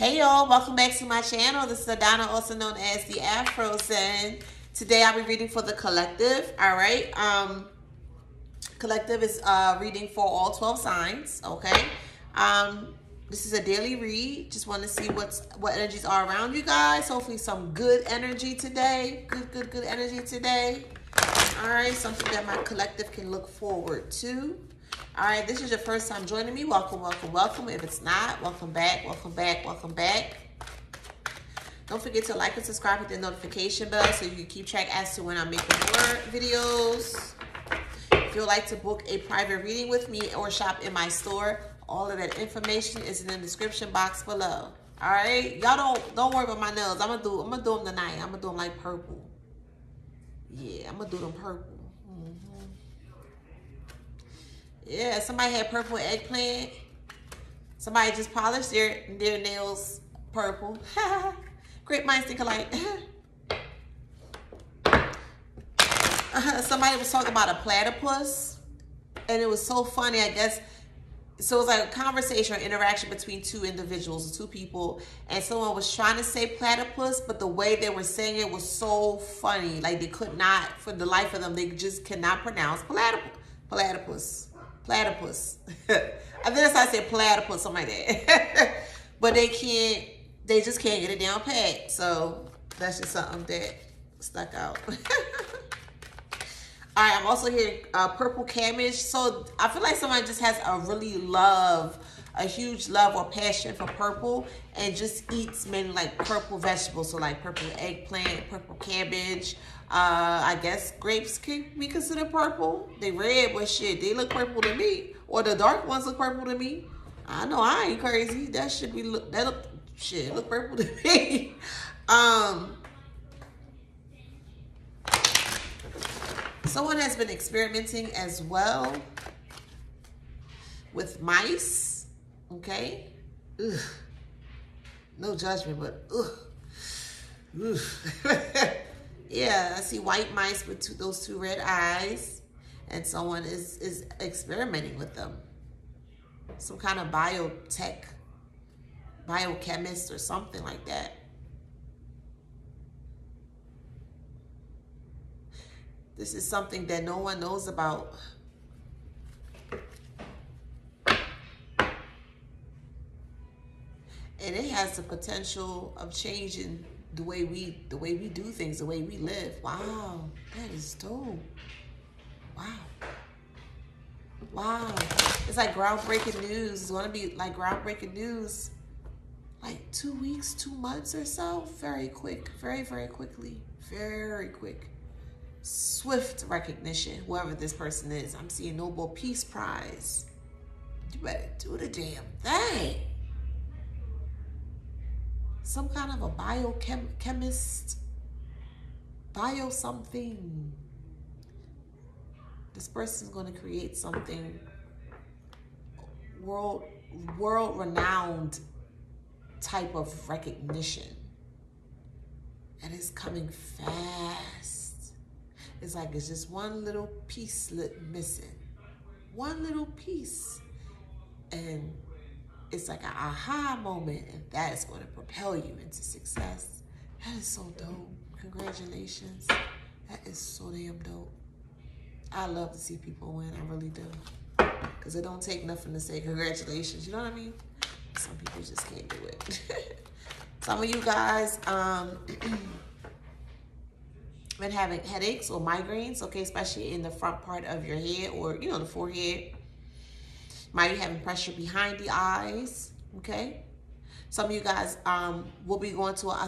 Hey y'all, welcome back to my channel. This is Adana, also known as the Afro Zen. Today I'll be reading for the collective. All right, collective is reading for all 12 signs. Okay, this is a daily read. Just want to see what energies are around you guys. Hopefully some good energy today. Good energy today. All right, something that my collective can look forward to. All right, this is your first time joining me. Welcome, welcome, welcome. If it's not, welcome back, welcome back, welcome back. Don't forget to like and subscribe, hit the notification bell so you can keep track as to when I'm making more videos. If you'd like to book a private reading with me or shop in my store, all of that information is in the description box below. All right, y'all don't worry about my nails. I'm gonna do them tonight. I'm gonna do them like purple. Yeah, I'm gonna do them purple. Yeah, somebody had purple eggplant. Somebody just polished their nails purple. Great minds think alike. Somebody was talking about a platypus, and it was so funny, I guess. So it was like a conversation or interaction between two individuals, two people, and someone was trying to say platypus, but the way they were saying it was so funny. Like they could not, for the life of them, they just cannot pronounce platypus. Platypus. I guess I said platypus, something like that. But they just can't get it down pat. So that's just something that stuck out. All right, I'm also hearing purple cabbage. So I feel like someone just has a huge love or passion for purple and just eats mainly like purple vegetables. So like purple eggplant, purple cabbage. I guess grapes can be considered purple. They red, but shit, they look purple to me. Or the dark ones look purple to me. I know I ain't crazy. That should be look purple to me. Someone has been experimenting as well with mice. Okay. Ugh. No judgment, but ugh. Ugh. Yeah, I see white mice with those two red eyes, and someone is experimenting with them. Some kind of biotech, biochemist or something like that. This is something that no one knows about. And it has the potential of changing the way we do things, the way we live. Wow, that is dope. Wow. It's like groundbreaking news. It's gonna be like groundbreaking news, like 2 weeks, 2 months or so. Very quick, very quick. Swift recognition, whoever this person is. I'm seeing Nobel Peace Prize. You better do the damn thing. Some kind of a biochemist, something. This person's gonna create something world-renowned type of recognition. And it's coming fast. It's like it's just one little piece missing. One little piece. And it's like an aha moment, and that is going to propel you into success. That is so dope. Congratulations. That is so damn dope. I love to see people win. I really do. Because it don't take nothing to say congratulations. You know what I mean? Some people just can't do it. Some of you guys been having headaches or migraines, okay, especially in the front part of your head or, you know, the forehead. Might be having pressure behind the eyes, okay? Some of you guys will be going to an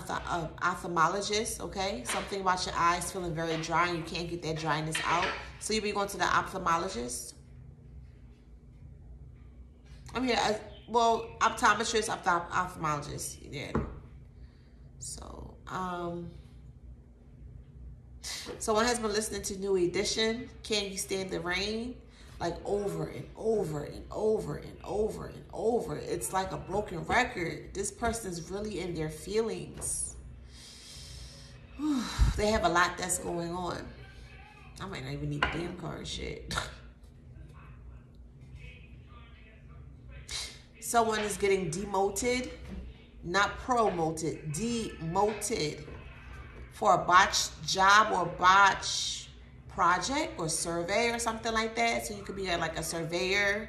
ophthalmologist, okay? Something about your eyes feeling very dry and you can't get that dryness out. So you'll be going to the ophthalmologist. I mean, well, optometrist, ophthalmologist, yeah. So, someone has been listening to New Edition, Can You Stand the Rain? Like over and over and over and over and over. It's like a broken record. This person's really in their feelings. Whew, they have a lot that's going on. I might not even need damn card shit. Someone is getting demoted. not promoted, demoted for a botched job or botched project or survey or something like that. So you could be like a surveyor,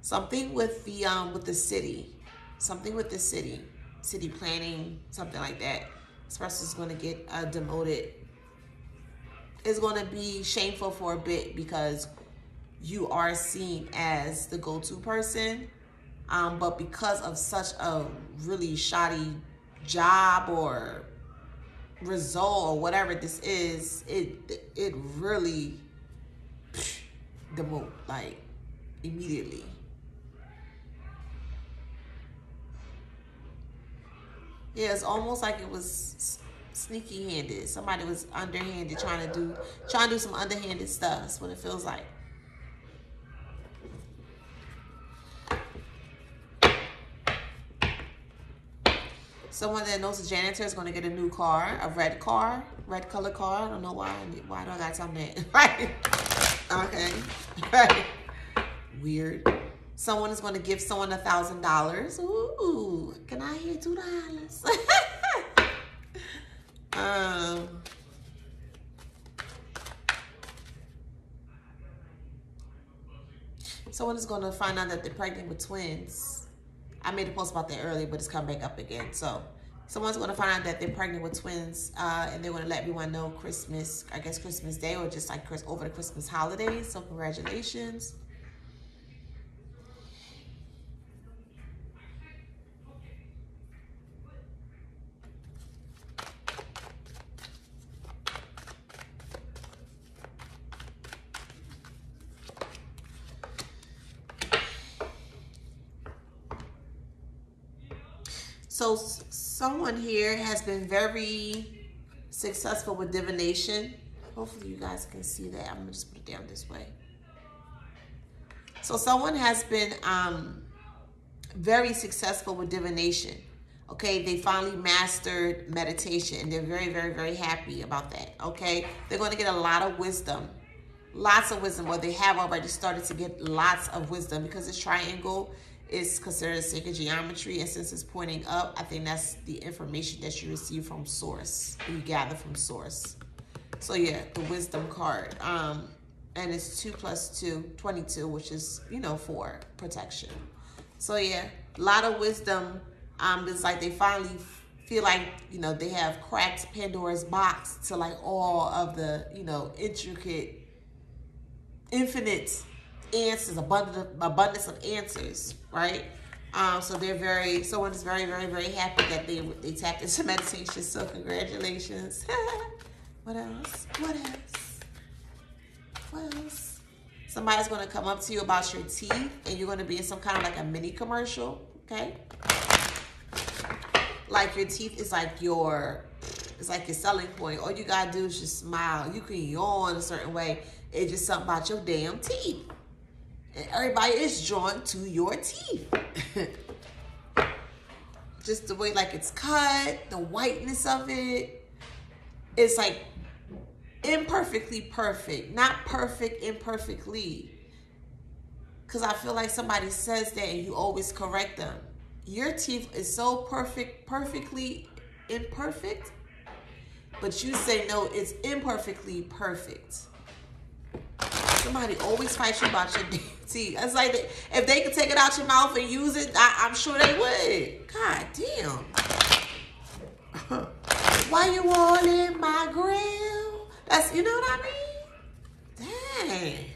something with the city, something with the city, city planning, something like that. This person is going to get demoted. It's going to be shameful for a bit because you are seen as the go-to person. But because of such a really shoddy job or result or whatever this is, it really demote, like, immediately. Yeah, it's almost like it was sneaky-handed. Somebody was underhanded, trying to do some underhanded stuff. That's what it feels like. Someone that knows a janitor is going to get a new car, a red car, red color car. I don't know why. Why do I got something that? Right. Okay. Right. Weird. Someone is going to give someone $1,000. Ooh, can I hear $2? Someone is going to find out that they're pregnant with twins. I made a post about that earlier, but it's come back up again. So someone's going to find out that they're pregnant with twins, and they're going to let everyone know Christmas, I guess Christmas Day, or just like over the Christmas holidays. So congratulations. So someone here has been very successful with divination. Hopefully you guys can see that. I'm gonna just put it down this way. So someone has been very successful with divination. Okay, they finally mastered meditation and they're very, very, very happy about that. Okay, they're gonna get a lot of wisdom. Lots of wisdom, or they have already started to get lots of wisdom because this triangle is considered sacred geometry, and since it's pointing up, I think that's the information that you receive from source, you gather from source. So yeah, the wisdom card, and it's 2 + 2 = 22, which is, you know, for protection. So yeah, a lot of wisdom. It's like they finally feel like, you know, they have cracked Pandora's box to like all of the, you know, intricate, infinite answers, abundance of answers, right? So they're someone is very, very, very happy that they tapped into meditation. So congratulations. What else? What else? What else? Somebody's going to come up to you about your teeth, and you're going to be in some kind of like a mini commercial, okay? Like your teeth is like your, it's like your selling point. All you got to do is just smile. You can yawn a certain way. It's just something about your damn teeth. And everybody is drawn to your teeth. Just the way like it's cut, the whiteness of it. It's like imperfectly perfect, not perfect imperfectly. Because I feel like somebody says that and you always correct them. Your teeth is so perfect, perfectly imperfect. But you say, no, it's imperfectly perfect. Somebody always fights you about your damn teeth. It's like if they could take it out your mouth and use it, I'm sure they would. God damn. Why you all in my grill? That's, you know what I mean? Dang.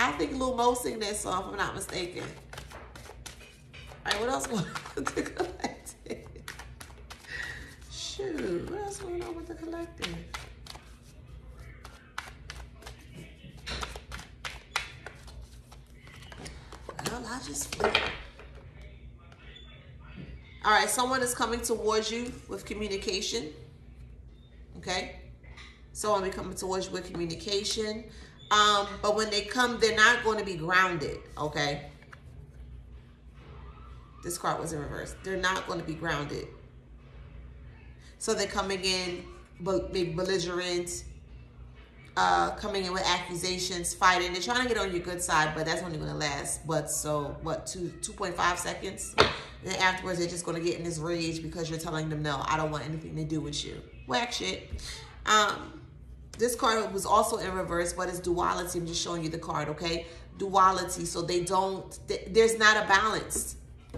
I think Lil Mo sang that song, if I'm not mistaken. All right, what else going on with the collective? Shoot, what else going on with the collective? I just flipped. All right, someone is coming towards you with communication. Okay, someone will be coming towards you with communication. But when they come, they're not going to be grounded. Okay, this card was in reverse. They're not going to be grounded. So they're coming in, but big belligerent, coming in with accusations, fighting. They're trying to get on your good side, but that's only going to last, but so what, 2.5 seconds? And then afterwards, they're just going to get in this rage because you're telling them, no, I don't want anything to do with you. Whack shit. This card was also in reverse, but it's duality. I'm just showing you the card, okay? Duality. So they don't, there's not a balance.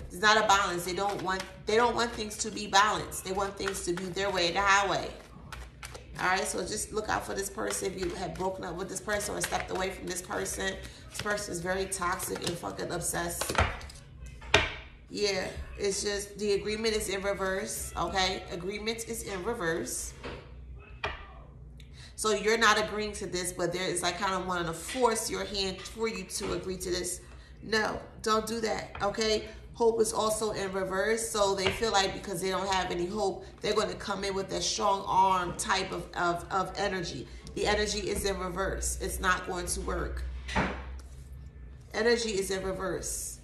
There's not a balance. They don't want things to be balanced. They want things to be their way, the highway. All right, so just look out for this person. If you have broken up with this person or stepped away from this person is very toxic and fucking obsessed. Yeah, it's just the agreement is in reverse, okay? Agreement is in reverse. So you're not agreeing to this, but there is like kind of wanting to force your hand for you to agree to this. No, don't do that, okay? Hope is also in reverse, so they feel like because they don't have any hope, they're going to come in with that strong arm type of energy. The energy is in reverse. It's not going to work. Energy is in reverse.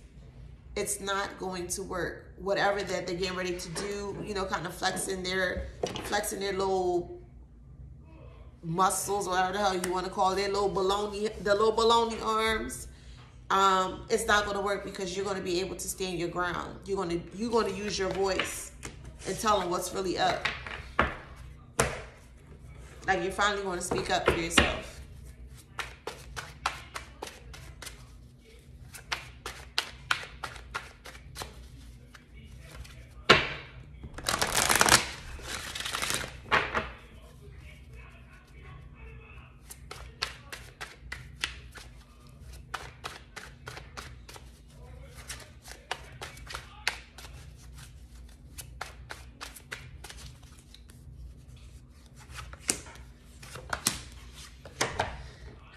It's not going to work. Whatever that they're getting ready to do, you know, kind of flexing their little muscles, whatever the hell you want to call it, their little baloney arms. It's not going to work because you're going to be able to stand your ground. You're going to use your voice and tell them what's really up. Like you're finally going to speak up for yourself.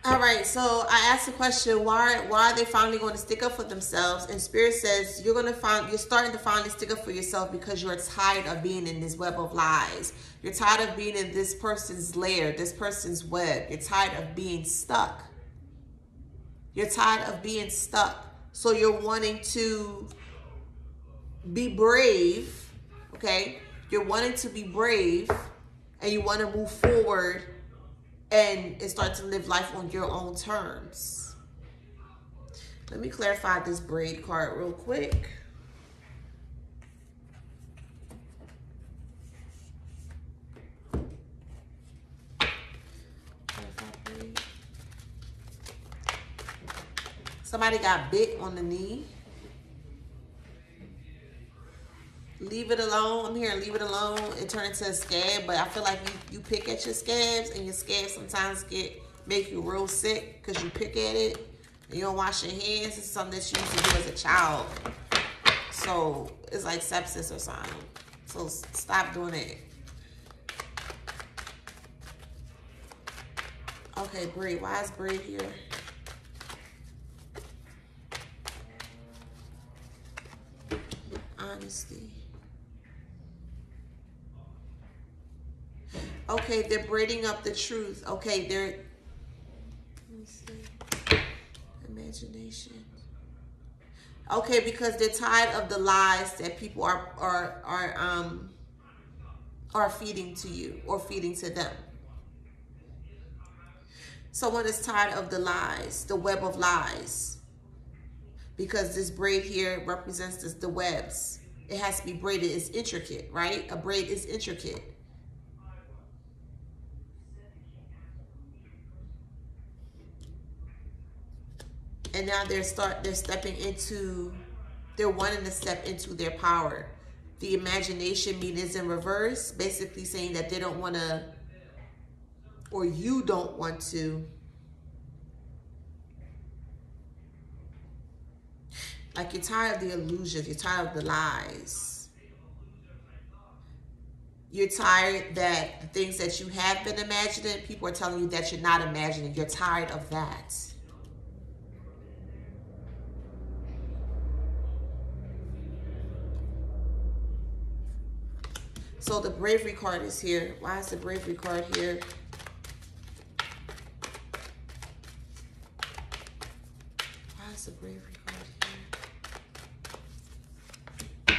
Alright, so I asked the question, why are they finally going to stick up for themselves? And Spirit says you're starting to finally stick up for yourself because you're tired of being in this web of lies. You're tired of being in this person's lair, this person's web. You're tired of being stuck. You're tired of being stuck. So you're wanting to be brave, okay? You're wanting to be brave and you want to move forward. And start to live life on your own terms. Let me clarify this braid card real quick. Somebody got bit on the knee. Leave it alone. I'm here. Leave it alone. It turned into a scab, but I feel like you pick at your scabs, and your scabs sometimes make you real sick because you pick at it. And you don't wash your hands. It's something that you used to do as a child. So it's like sepsis or something. So stop doing it. Okay, Brie. Why is Brie here? Honesty. Okay, they're braiding up the truth. Okay, they're, let me see, imagination. Okay, because they're tired of the lies that people are feeding to you or feeding to them. Someone is tired of the lies, the web of lies, because this braid here represents the webs. It has to be braided. It's intricate, right? A braid is intricate. And now they're wanting to step into their power. The imagination meaning is in reverse, basically saying that they don't want to, or you don't want to. Like you're tired of the illusions, you're tired of the lies. You're tired that the things that you have been imagining, people are telling you that you're not imagining. You're tired of that. So the bravery card is here. Why is the bravery card here? Why is the bravery card here?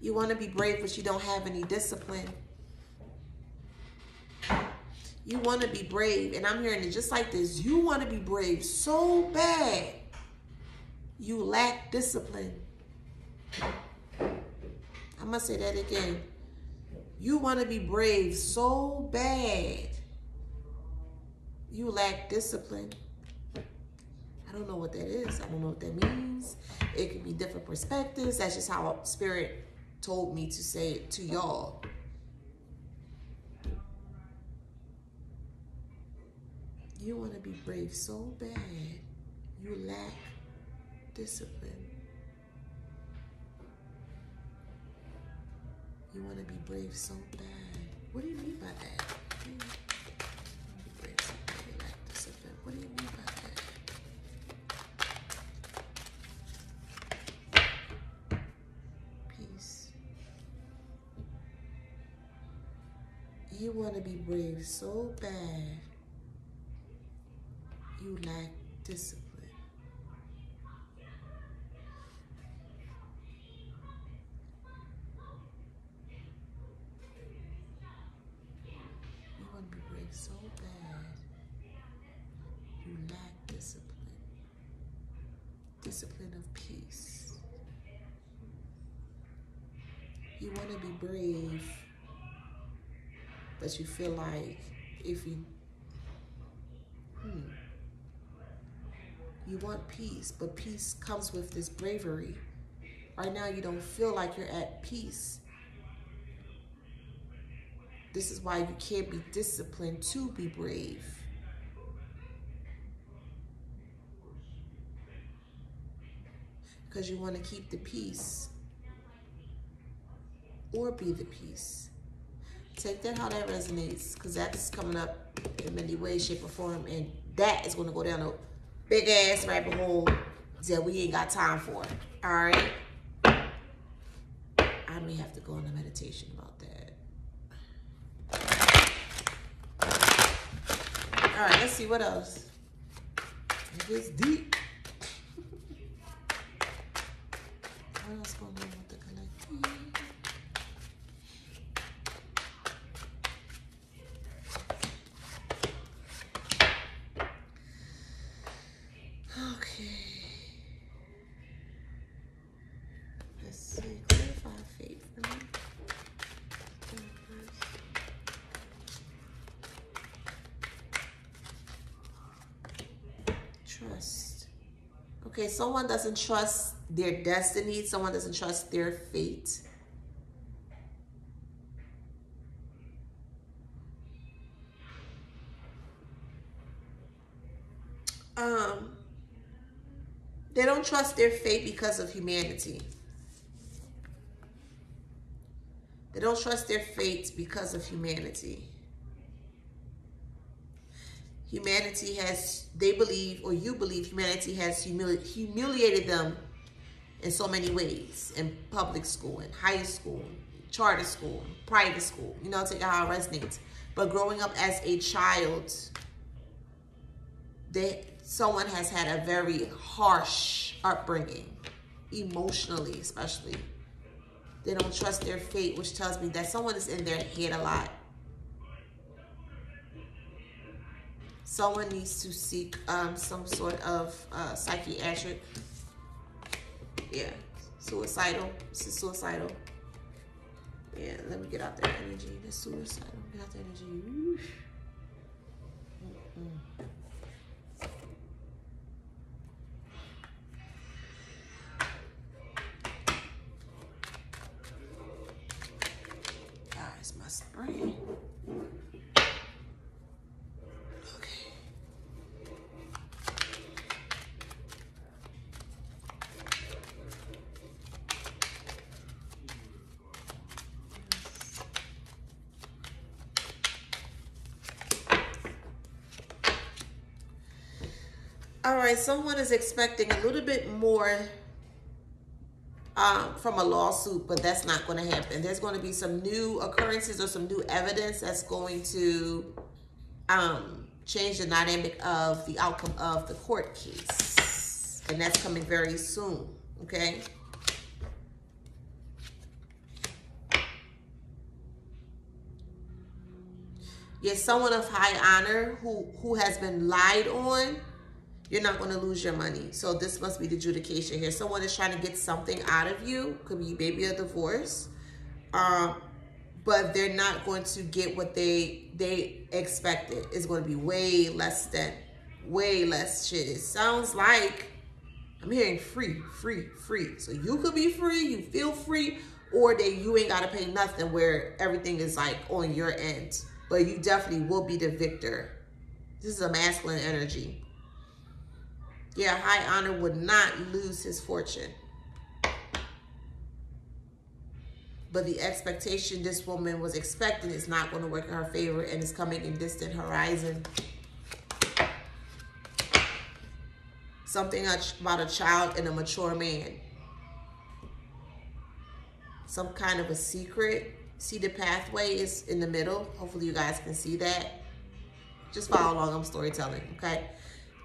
You want to be brave, but you don't have any discipline. You want to be brave, and I'm hearing it just like this. You want to be brave so bad, you lack discipline. I'm going to say that again. You want to be brave so bad, you lack discipline. I don't know what that is. I don't know what that means. It could be different perspectives. That's just how Spirit told me to say it to y'all. You want to be brave so bad, you lack discipline. You want to be brave so bad. What do you mean by that? You want to be brave so bad, you lack discipline. What do you mean by that? Peace. You want to be brave so bad, you lack discipline. You want to be brave so bad, you lack discipline. Discipline of peace. You want to be brave, but you feel like if you you want peace, but peace comes with this bravery. Right now, you don't feel like you're at peace. This is why you can't be disciplined to be brave. Because you want to keep the peace or be the peace. Take that how that resonates, because that's coming up in many ways, shape, or form, and that is going to go down to big ass rabbit hole that we ain't got time for. All right? I may have to go on a meditation about that. All right, let's see what else. It gets deep. What else going on with the collective? Okay, someone doesn't trust their destiny. Someone doesn't trust their fate. They don't trust their fate because of humanity. They don't trust their fate because of humanity. Humanity has, they believe, or you believe, humanity has humiliated them in so many ways. In public school, in higher school, in charter school, in private school. You know, take how it resonates. But growing up as a child, someone has had a very harsh upbringing, emotionally especially. They don't trust their fate, which tells me that someone is in their head a lot. Someone needs to seek some sort of psychiatric, suicidal. Yeah, let me get out that energy. That's suicidal. Get out that energy. Ah, it's my spring. All right, someone is expecting a little bit more from a lawsuit, but that's not going to happen. There's going to be some new occurrences or some new evidence that's going to change the dynamic of the outcome of the court case. And that's coming very soon, okay? You're someone of high honor who has been lied on. You're not going to lose your money. So this must be the adjudication here. Someone is trying to get something out of you. Could be maybe a divorce. But they're not going to get what they expected. It's going to be way less shit. It sounds like I'm hearing free, free, free. So you could be free. You feel free. Or that you ain't got to pay nothing, where everything is like on your end. But you definitely will be the victor. This is a masculine energy. Yeah, high honor would not lose his fortune. But the expectation this woman was expecting is not going to work in her favor, and is coming in distant horizon. Something about a child and a mature man. Some kind of a secret. See, the pathway is in the middle. Hopefully you guys can see that. Just follow along. I'm storytelling, okay?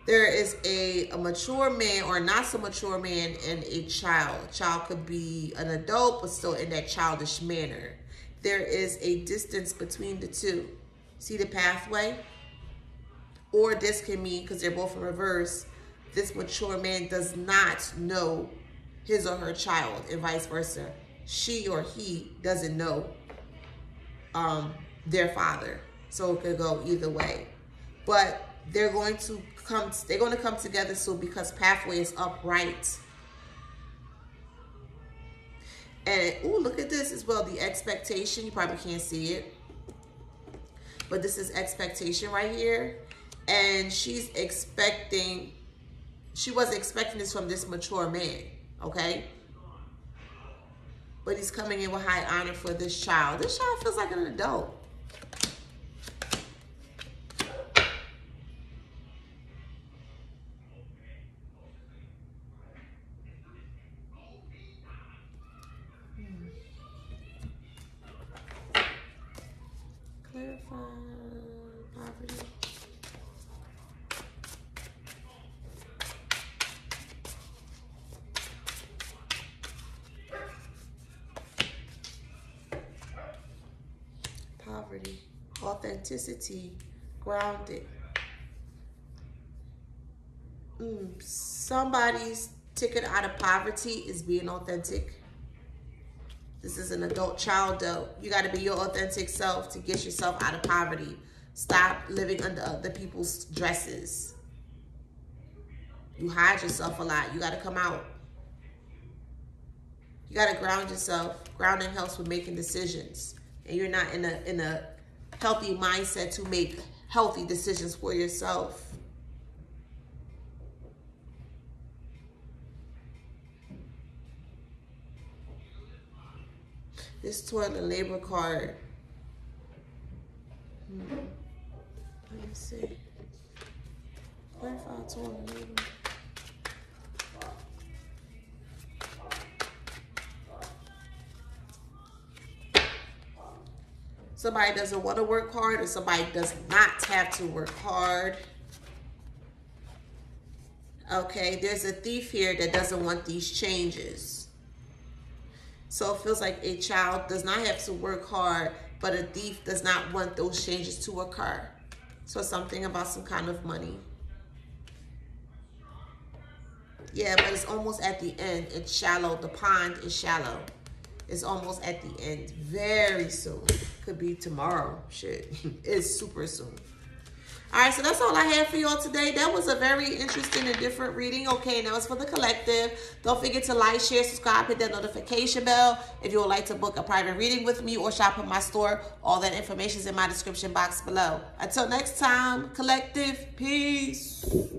There is a mature man or not so mature man and a child. Child could be an adult, but still in that childish manner. There is a distance between the two. See the pathway? Or this can mean, because they're both in reverse, this mature man does not know his or her child, and vice versa. She or he doesn't know their father. So it could go either way. But they're going to come together soon, because pathway is upright. And oh, look at this as well. The expectation, you probably can't see it, but this is expectation right here. And she was expecting this from this mature man, okay? But he's coming in with high honor for this child. This child feels like an adult. Clarify poverty. Poverty, authenticity, grounded. Somebody's ticket out of poverty is being authentic. This is an adult child, though. You got to be your authentic self to get yourself out of poverty. Stop living under other people's dresses. You hide yourself a lot. You got to come out. You got to ground yourself. Grounding helps with making decisions. And you're not in a healthy mindset to make healthy decisions for yourself. This toil and labor card. Let me see. Clarify toil and labor. Somebody doesn't want to work hard, or somebody does not have to work hard. Okay, there's a thief here that doesn't want these changes. So it feels like a child does not have to work hard, but a thief does not want those changes to occur. So something about some kind of money. Yeah, but it's almost at the end. It's shallow. The pond is shallow. It's almost at the end. Very soon. Could be tomorrow. Shit. It's super soon. All right, so that's all I had for y'all today. That was a very interesting and different reading. Okay, now it's for the collective. Don't forget to like, share, subscribe, hit that notification bell. If you would like to book a private reading with me or shop at my store, all that information is in my description box below. Until next time, collective, peace.